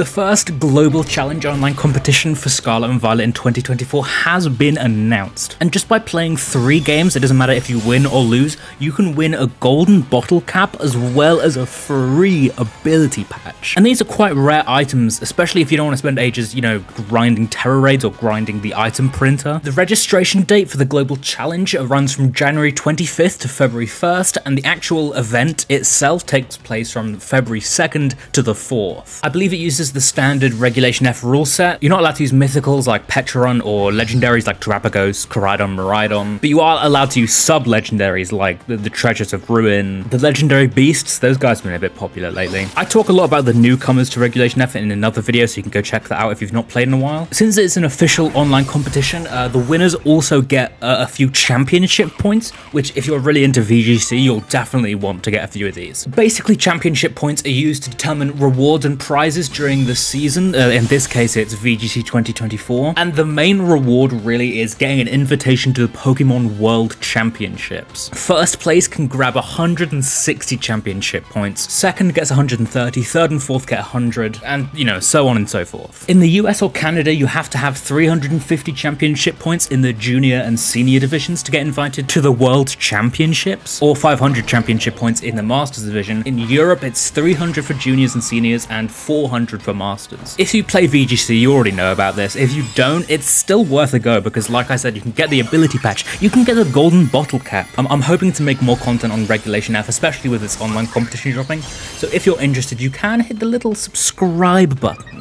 The first global challenge online competition for Scarlet and Violet in 2024 has been announced, and just by playing 3 games, it doesn't matter if you win or lose, you can win a golden bottle cap as well as a free ability patch. And these are quite rare items, especially if you don't want to spend ages, you know, grinding terror raids or grinding the item printer. The registration date for the global challenge runs from January 25th to February 1st, and the actual event itself takes place from February 2nd to the 4th. I believe it uses the standard Regulation F rule set. You're not allowed to use mythicals like Petron or legendaries like Terapagos, Koraidon, Maridon, but you are allowed to use sub-legendaries like the Treasures of Ruin, the Legendary Beasts. Those guys have been a bit popular lately. I talk a lot about the newcomers to Regulation F in another video, so you can go check that out if you've not played in a while. Since it's an official online competition, the winners also get a few championship points, which if you're really into VGC, you'll definitely want to get a few of these. Basically, championship points are used to determine rewards and prizes during the season. In this case, it's VGC 2024. And the main reward really is getting an invitation to the Pokemon World Championships. First place can grab 160 championship points, second gets 130, third and fourth get 100, and you know, so on and so forth. In the US or Canada, you have to have 350 championship points in the junior and senior divisions to get invited to the World Championships, or 500 championship points in the Masters division. In Europe, it's 300 for juniors and seniors and 400 for Masters. If you play VGC, you already know about this. If you don't, it's still worth a go because, like I said, you can get the Ability Patch, you can get the Golden Bottle Cap. I'm hoping to make more content on Regulation F, especially with its online competition dropping. So if you're interested, you can hit the little subscribe button.